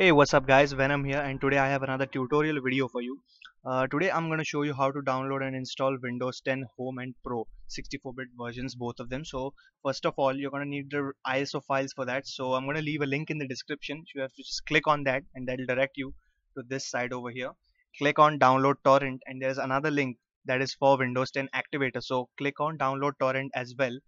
Hey, what's up guys, Venom here, and today I have another tutorial video for you. Today I'm going to show you how to download and install Windows 10 Home and Pro 64-bit versions, both of them. So first of all, you're going to need the ISO files for that. So I'm going to leave a link in the description. You have to just click on that and that will direct you to this side over here. Click on download torrent, and there's another link that is for Windows 10 activator. So click on download torrent as well.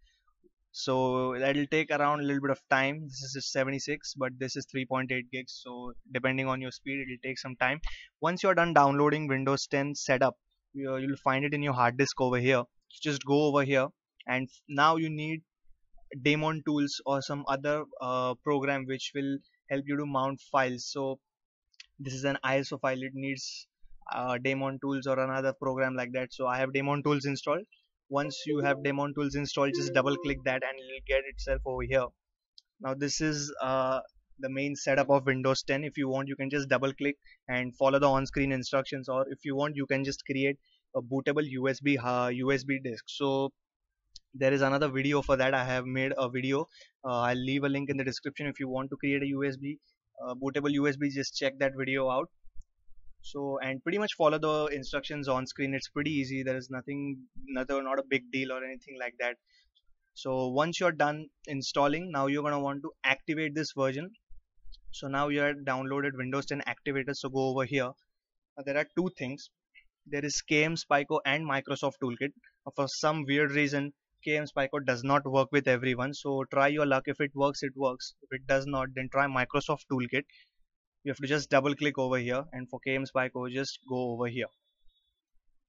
So that will take around a little bit of time. This is 76, but this is 3.8 gigs, so depending on your speed it will take some time. Once you are done downloading Windows 10 setup, you'll find it in your hard disk over here. Just go over here, and now you need Daemon Tools or some other program which will help you to mount files. So this is an ISO file, it needs Daemon Tools or another program like that. So I have Daemon Tools installed. Once you have Daemon Tools installed, just double click that and it will get itself over here. Now this is the main setup of Windows 10. If you want, you can just double click and follow the on-screen instructions, or if you want you can just create a bootable USB disk. So there is another video for that. I have made a video. I'll leave a link in the description. If you want to create a bootable USB, just check that video out. So, and pretty much follow the instructions on screen. It's pretty easy. There is not a big deal or anything like that. So once you're done installing, now you're going to want to activate this version. So now you are downloaded Windows 10 activator. So go over here. Now, there are two things. There is KMSpico and Microsoft Toolkit. For some weird reason, KMSpico does not work with everyone. So try your luck. If it works, it works. If it does not, then try Microsoft Toolkit. You have to just double click over here, and for KMSpico just go over here.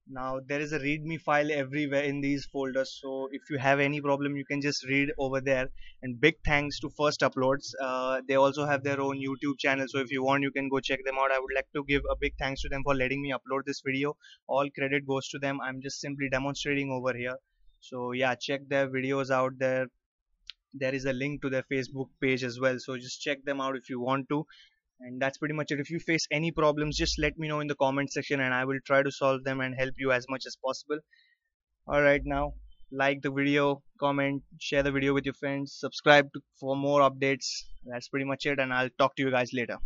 Now there is a readme file everywhere in these folders, so if you have any problem you can just read over there. And big thanks to First Uploads. They also have their own YouTube channel, so if you want you can go check them out. I would like to give a big thanks to them for letting me upload this video. All credit goes to them. I'm just simply demonstrating over here. So yeah, check their videos out there. There is a link to their Facebook page as well, so just check them out if you want to. And that's pretty much it. If you face any problems, just let me know in the comment section and I will try to solve them and help you as much as possible. Alright, now like the video, comment, share the video with your friends, subscribe for more updates. That's pretty much it, and I'll talk to you guys later.